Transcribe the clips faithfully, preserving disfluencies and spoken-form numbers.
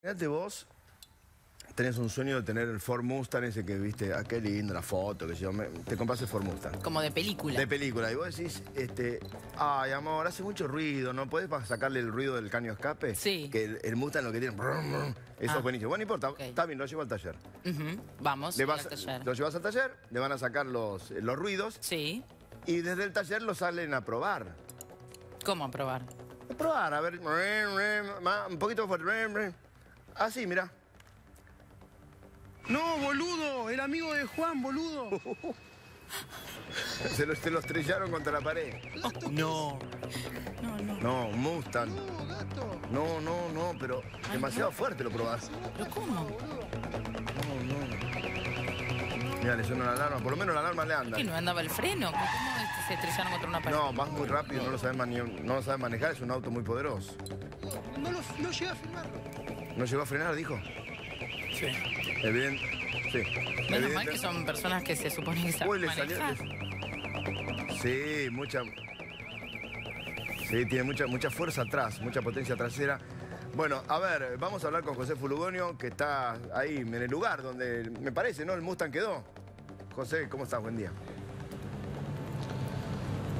Fíjate vos, tenés un sueño de tener el Ford Mustang ese que viste, ah, qué lindo, la foto, que yo me, te compras el Ford Mustang. Como de película. De película, y vos decís, este, ay amor, hace mucho ruido, ¿no podés sacarle el ruido del caño escape? Sí. Que el, el Mustang lo que tiene, brum, brum, eso ah. es buenísimo. Bueno, no importa, okay. Está bien, lo llevo al taller. Uh-huh. Vamos, le vas, al taller. Lo llevas al taller, le van a sacar los, los ruidos. Sí. Y desde el taller lo salen a probar. ¿Cómo a probar? A probar, a ver, un poquito fuerte. Así, mirá. No, boludo, el amigo de Juan, boludo. Se lo, se lo estrellaron contra la pared. Oh, no. No, no. No, Mustang. No, gato. No, no, no, pero ay, demasiado no. fuerte lo probás. ¿Pero cómo? No, no. Mira, le suena la alarma, por lo menos la alarma le anda. ¿Qué no andaba el freno? ¿Cómo se estrellaron contra una pared? No, vas muy rápido, no lo sabes no sabe manejar, es un auto muy poderoso. No, no, no llega a frenarlo. ¿No llegó a frenar, dijo? Sí. Evidente. Sí. Menos Evidente. mal que son personas que se supone que saben manejar. Le... Sí, mucha... Sí, tiene mucha, mucha fuerza atrás, mucha potencia trasera. Bueno, a ver, vamos a hablar con José Fulugonio, que está ahí, en el lugar donde, me parece, ¿no? El Mustang quedó. José, ¿cómo estás? Buen día.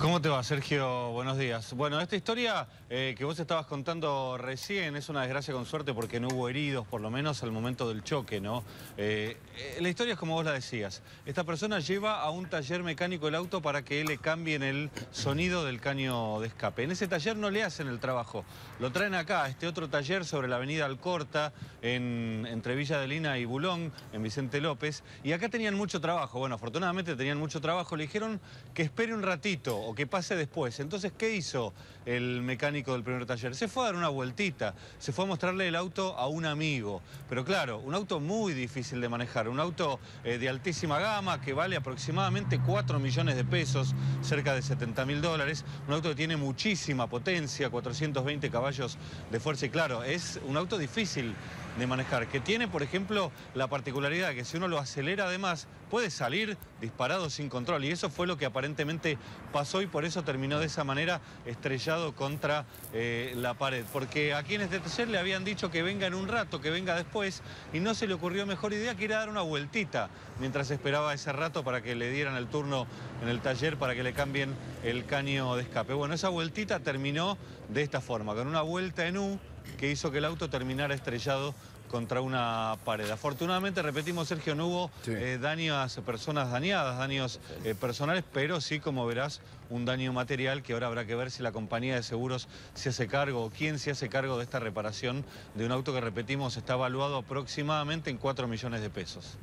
¿Cómo te va, Sergio? Buenos días. Bueno, esta historia eh, que vos estabas contando recién es una desgracia con suerte porque no hubo heridos, por lo menos al momento del choque, ¿no? Eh, la historia es como vos la decías. Esta persona lleva a un taller mecánico el auto para que le cambien el sonido del caño de escape. En ese taller no le hacen el trabajo. Lo traen acá, a este otro taller sobre la avenida Alcorta, en, entre Villa de Lina y Bulón, en Vicente López. Y acá tenían mucho trabajo. Bueno, afortunadamente tenían mucho trabajo. Le dijeron que espere un ratito, que pase después. Entonces, ¿qué hizo el mecánico del primer taller? Se fue a dar una vueltita, se fue a mostrarle el auto a un amigo. Pero claro, un auto muy difícil de manejar, un auto eh, de altísima gama que vale aproximadamente cuatro millones de pesos, cerca de setenta mil dólares, un auto que tiene muchísima potencia, cuatrocientos veinte caballos de fuerza y claro, es un auto difícil de manejar, que tiene, por ejemplo, la particularidad que si uno lo acelera además, puede salir disparado sin control y eso fue lo que aparentemente pasó y por eso terminó de esa manera estrellado contra eh, la pared. Porque aquí en este taller le habían dicho que venga en un rato, que venga después y no se le ocurrió mejor idea que ir a dar una vueltita mientras esperaba ese rato para que le dieran el turno en el taller para que le cambien el caño de escape. Bueno, esa vueltita terminó de esta forma, con una vuelta en U que hizo que el auto terminara estrellado contra una pared. Afortunadamente, repetimos, Sergio, no hubo sí. eh, daños, personas dañadas, daños eh, personales, pero sí, como verás, un daño material que ahora habrá que ver si la compañía de seguros se hace cargo o quién se hace cargo de esta reparación de un auto que, repetimos, está valuado aproximadamente en cuatro millones de pesos.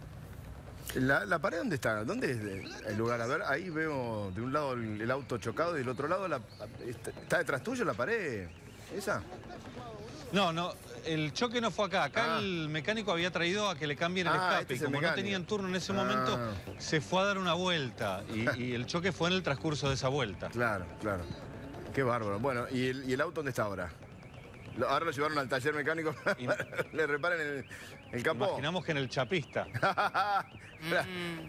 ¿La, la pared dónde está? ¿Dónde es el lugar? A ver, ahí veo de un lado el, el auto chocado y del otro lado la, está, está detrás tuyo la pared. ¿Esa? No, no, el choque no fue acá. Acá ah. el mecánico había traído a que le cambien el ah, escape. Este es el como mecánico. No tenían turno en ese ah. momento, se fue a dar una vuelta. Y, y el choque fue en el transcurso de esa vuelta. Claro, claro. Qué bárbaro. Bueno, ¿y el, y el auto dónde está ahora? Ahora lo llevaron al taller mecánico, le reparan el, el capó. Imaginamos que en el chapista.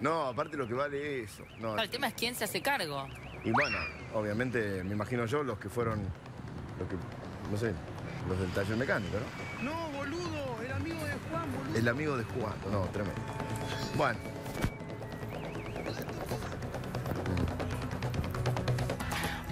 No, aparte lo que vale eso. No, el tema es quién se hace cargo. Y bueno, obviamente, me imagino yo, los que fueron... Los que, no sé... Los del taller mecánico, ¿no? No, boludo, el amigo de Juan, boludo. El amigo de Juan, no, tremendo. Bueno.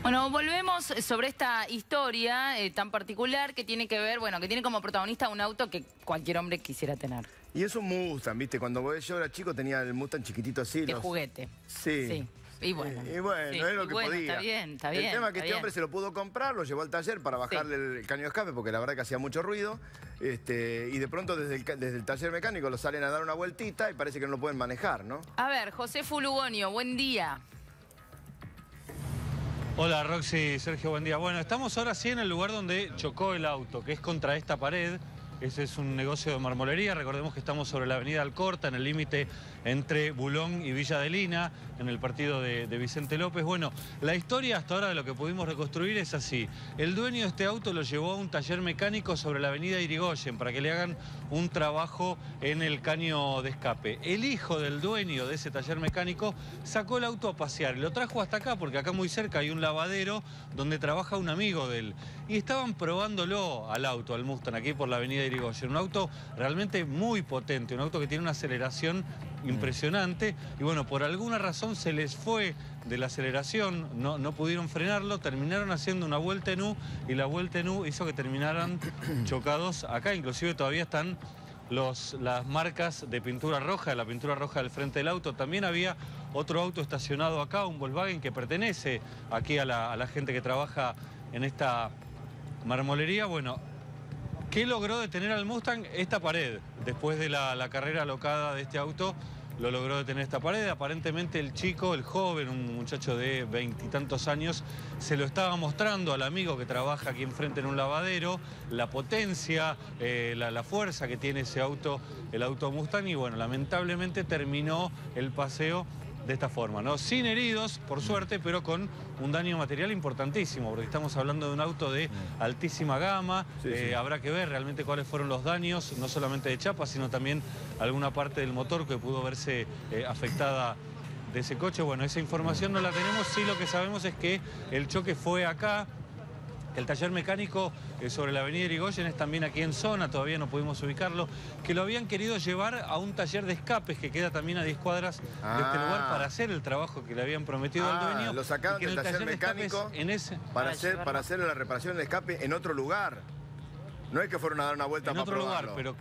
Bueno, volvemos sobre esta historia eh, tan particular que tiene que ver, bueno, que tiene como protagonista un auto que cualquier hombre quisiera tener. Y es un Mustang, ¿viste? Cuando yo era chico tenía el Mustang chiquitito así. De los... juguete. Sí. Sí. Y bueno, y bueno sí, es lo que bueno, podía. Está bien, está bien, el tema es que este bien. hombre se lo pudo comprar, lo llevó al taller para bajarle sí. el caño de escape, porque la verdad que hacía mucho ruido. Este, y de pronto desde el, desde el taller mecánico lo salen a dar una vueltita y parece que no lo pueden manejar, ¿no? A ver, José Fulugonio, buen día. Hola, Roxy, Sergio, buen día. Bueno, estamos ahora sí en el lugar donde chocó el auto, que es contra esta pared. Ese es un negocio de marmolería, recordemos que estamos sobre la avenida Alcorta, en el límite entre Bulón y Villa de Lina, en el partido de, de Vicente López. Bueno, la historia hasta ahora de lo que pudimos reconstruir es así. El dueño de este auto lo llevó a un taller mecánico sobre la avenida Yrigoyen para que le hagan un trabajo en el caño de escape. El hijo del dueño de ese taller mecánico sacó el auto a pasear y lo trajo hasta acá, porque acá muy cerca hay un lavadero donde trabaja un amigo de él. Y estaban probándolo al auto, al Mustang, aquí por la avenida Yrigoyen. Un auto realmente muy potente, un auto que tiene una aceleración impresionante. Y bueno, por alguna razón se les fue de la aceleración, no, no pudieron frenarlo, terminaron haciendo una vuelta en U y la vuelta en U hizo que terminaran chocados acá. Inclusive todavía están los, las marcas de pintura roja, la pintura roja del frente del auto. También había otro auto estacionado acá, un Volkswagen que pertenece aquí a la, a la gente que trabaja en esta marmolería. Bueno, ¿qué logró detener al Mustang? Esta pared. Después de la, la carrera alocada de este auto, lo logró detener esta pared. Aparentemente el chico, el joven, un muchacho de veintitantos años, se lo estaba mostrando al amigo que trabaja aquí enfrente en un lavadero, la potencia, eh, la, la fuerza que tiene ese auto, el auto Mustang. Y bueno, lamentablemente terminó el paseo de esta forma, ¿no? Sin heridos, por suerte, pero con un daño material importantísimo, porque estamos hablando de un auto de altísima gama. Sí, eh, sí. Habrá que ver realmente cuáles fueron los daños, no solamente de chapa, sino también alguna parte del motor que pudo verse eh, afectada de ese coche. Bueno, esa información no la tenemos, sí lo que sabemos es que el choque fue acá. El taller mecánico sobre la avenida Yrigoyen es también aquí en zona, todavía no pudimos ubicarlo, que lo habían querido llevar a un taller de escapes que queda también a diez cuadras ah. de este lugar para hacer el trabajo que le habían prometido ah, al dueño. Lo sacaron del taller, taller mecánico en ese... para, hacer, para hacer la reparación del escape en otro lugar. No es que fueron a dar una vuelta en para otro probarlo. lugar, pero...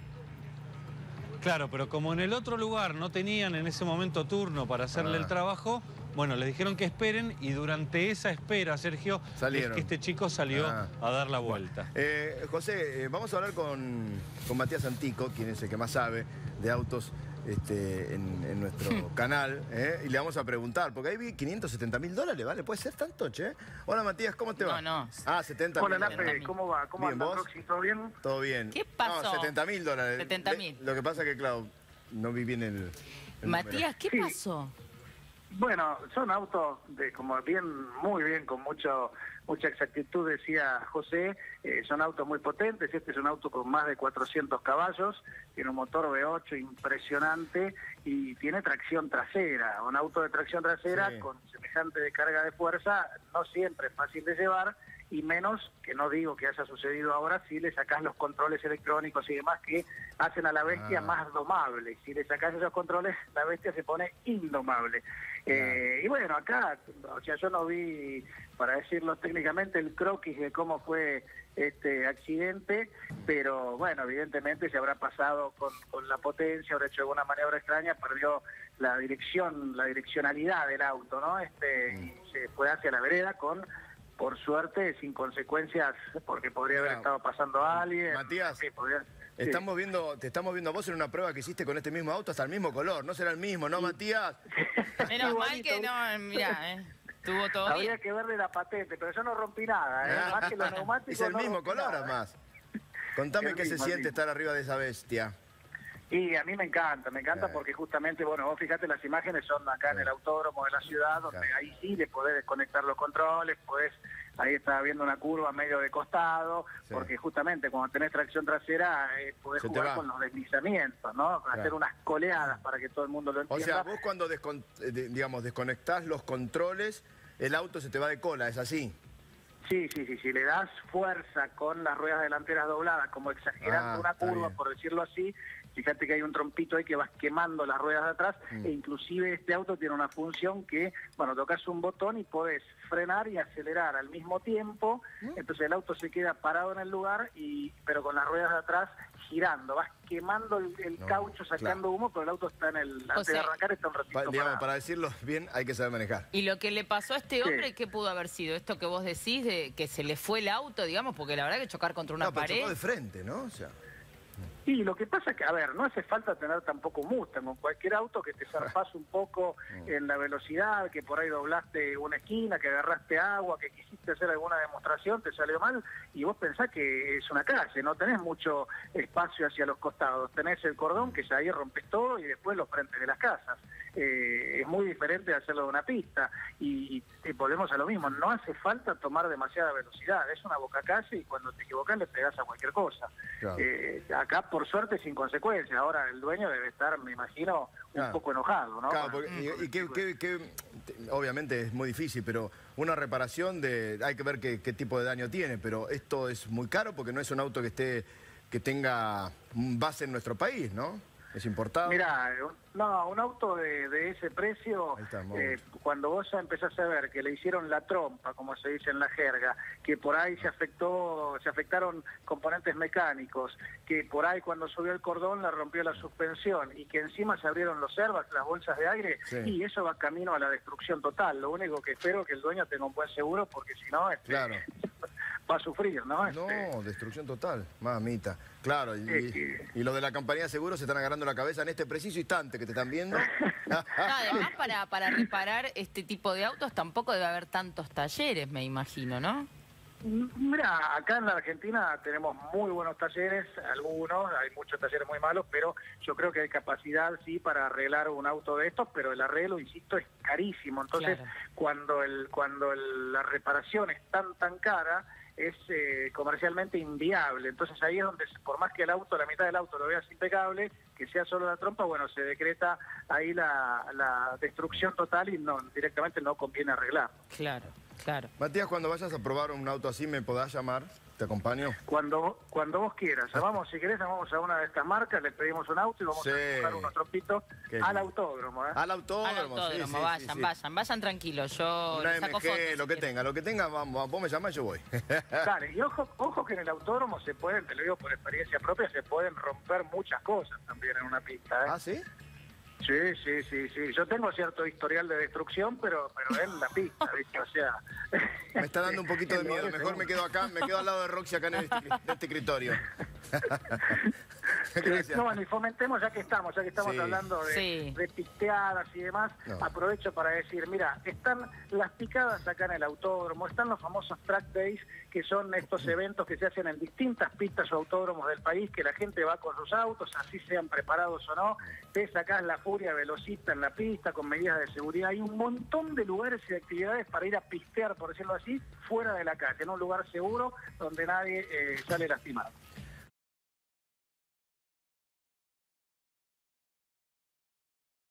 Claro, pero como en el otro lugar no tenían en ese momento turno para hacerle ah. el trabajo, bueno, les dijeron que esperen y durante esa espera, Sergio, Salieron. es que este chico salió ah. a dar la vuelta. Eh, José, eh, vamos a hablar con, con Matías Antico, quien es el que más sabe de autos este, en, en nuestro hmm. canal, ¿eh? Y le vamos a preguntar, porque ahí vi quinientos setenta mil dólares, ¿vale? ¿Puede ser tanto, che? Hola, Matías, ¿cómo te va? No, no. Ah, setenta mil. Hola, Lape, ¿cómo va? ¿Cómo bien, anda, Roxy? ¿Todo bien? Todo bien. ¿Qué pasó? No, setenta mil dólares. setenta mil. Lo que pasa es que, claro, no vi bien el... el Matías, número. ¿Qué sí. pasó? Bueno, son autos de como bien, muy bien, con mucho, mucha exactitud decía José, eh, son autos muy potentes. Este es un auto con más de cuatrocientos caballos, tiene un motor V ocho impresionante y tiene tracción trasera. Un auto de tracción trasera sí. con semejante descarga de fuerza no siempre es fácil de llevar, y menos, que no digo que haya sucedido ahora, si le sacás los controles electrónicos y demás que hacen a la bestia ah. más domable. Si le sacás esos controles, la bestia se pone indomable. Ah. Eh, y bueno, acá, o sea, yo no vi, para decirlo técnicamente, el croquis de cómo fue este accidente, pero bueno, evidentemente se habrá pasado con, con la potencia, habrá hecho alguna maniobra extraña, perdió la dirección, la direccionalidad del auto, ¿no? Este, mm. y se fue hacia la vereda con... Por suerte, sin consecuencias, porque podría haber claro. estado pasando a alguien. Matías, sí, podría... sí. estamos viendo, te estamos viendo a vos en una prueba que hiciste con este mismo auto, hasta el mismo color. No será el mismo, ¿no, sí. Matías? Menos mal que no, mirá, ¿eh? Tuvo todo Habría bien. que verle la patente, pero yo no rompí nada, ¿eh? Ah. Más que los neumáticos. Es el no mismo color, nada, además. ¿Eh? Contame qué se siente estar arriba de esa bestia. Y a mí me encanta, me encanta claro. porque justamente, bueno, vos fijate, las imágenes son acá en el autódromo de la ciudad, donde claro. ahí sí le podés desconectar los controles, podés, ahí está viendo una curva medio de costado, sí. porque justamente cuando tenés tracción trasera eh, podés Se jugar con los deslizamientos, ¿no? Claro. Hacer unas coleadas para que todo el mundo lo entienda. O sea, vos cuando descon digamos, desconectás los controles, el auto se te va de cola, ¿es así? Sí, sí, sí, si le das fuerza con las ruedas delanteras dobladas, como exagerando ah, una curva, bien. por decirlo así, fíjate que hay un trompito ahí que vas quemando las ruedas de atrás, mm. e inclusive este auto tiene una función que, bueno, tocas un botón y podés frenar y acelerar al mismo tiempo, mm. entonces el auto se queda parado en el lugar, y pero con las ruedas de atrás girando, vas quemando el, el no, caucho, sacando claro. humo, pero el auto está en el... Antes o sea, de arrancar está un ratito pa, digamos, para decirlo bien, hay que saber manejar. Y lo que le pasó a este hombre, sí. ¿qué pudo haber sido? Esto que vos decís, de que se le fue el auto, digamos, porque la verdad que chocar contra una no, pared... Pero chocó de frente, ¿no? O sea... Y lo que pasa es que, a ver, no hace falta tener tampoco Mustang, con cualquier auto que te zarpás un poco en la velocidad, que por ahí doblaste una esquina, que agarraste agua, que quisiste hacer alguna demostración, te salió mal, y vos pensás que es una calle, no tenés mucho espacio hacia los costados, tenés el cordón que ya ahí rompes todo y después los frentes de las casas. Eh, es muy diferente de hacerlo de una pista y, y volvemos a lo mismo, no hace falta tomar demasiada velocidad, es una boca calle y cuando te equivocas le pegás a cualquier cosa. Claro. Eh, acá por suerte sin consecuencias, ahora el dueño debe estar, me imagino, un claro. poco enojado, ¿no? Claro, porque, y, y que, que, que, obviamente es muy difícil, pero una reparación de, hay que ver qué, qué tipo de daño tiene, pero esto es muy caro porque no es un auto que esté que tenga base en nuestro país, ¿no? ¿Es importado? Mirá, no, un auto de, de ese precio, eh, cuando vos ya empezás a ver que le hicieron la trompa, como se dice en la jerga, que por ahí se afectó, se afectaron componentes mecánicos, que por ahí cuando subió el cordón la rompió la suspensión y que encima se abrieron los airbags, las bolsas de aire, sí. Y eso va camino a la destrucción total. Lo único que espero es que el dueño tenga un buen seguro, porque si no... Este... Claro. Va a sufrir, ¿no? Este... No, destrucción total, mamita. Claro, y, sí, sí. y los de la compañía de seguros se están agarrando la cabeza en este preciso instante que te están viendo. No, además para, para reparar este tipo de autos tampoco debe haber tantos talleres, me imagino, ¿no? Mira, acá en la Argentina tenemos muy buenos talleres, algunos, hay muchos talleres muy malos, pero yo creo que hay capacidad, sí, para arreglar un auto de estos, pero el arreglo, insisto, es carísimo. Entonces, claro. cuando el cuando el, la reparación es tan, tan cara, es eh, comercialmente inviable. Entonces ahí es donde, por más que el auto, la mitad del auto lo veas impecable, que sea solo la trompa, bueno, se decreta ahí la, la destrucción total y no directamente no conviene arreglar. Claro. Claro. Matías, cuando vayas a probar un auto así, ¿me podás llamar? ¿Te acompaño? Cuando cuando vos quieras. Llamamos, si querés, llamamos a una de estas marcas, le pedimos un auto y vamos sí. a buscar unos trompitos al autódromo, ¿eh? Al autódromo, Al autódromo, sí, sí, vayan, sí, vayan, sí. vayan, vayan tranquilos. Yo una les saco M G, fotos, lo que si tenga, lo que tenga, vamos, vos me llamás, yo voy. Dale, y ojo, ojo que en el autódromo se pueden, te lo digo por experiencia propia, se pueden romper muchas cosas también en una pista, ¿eh? ¿Ah, sí? Sí, sí, sí, sí. Yo tengo cierto historial de destrucción, pero pero en la pista, ¿viste? O sea... Me está dando un poquito de miedo. Mejor me quedo acá, me quedo al lado de Roxy acá en este, en este escritorio. Gracias. No, bueno, y fomentemos, ya que estamos, ya que estamos sí. hablando de, sí. de pisteadas y demás, no. aprovecho para decir, mira, están las picadas acá en el autódromo, están los famosos track days, que son estos eventos que se hacen en distintas pistas o autódromos del país, que la gente va con sus autos, así sean preparados o no, te sacás la furia velocista en la pista con medidas de seguridad. Hay un montón de lugares y de actividades para ir a pistear, por decirlo así, fuera de la calle, en un lugar seguro donde nadie eh, sale lastimado.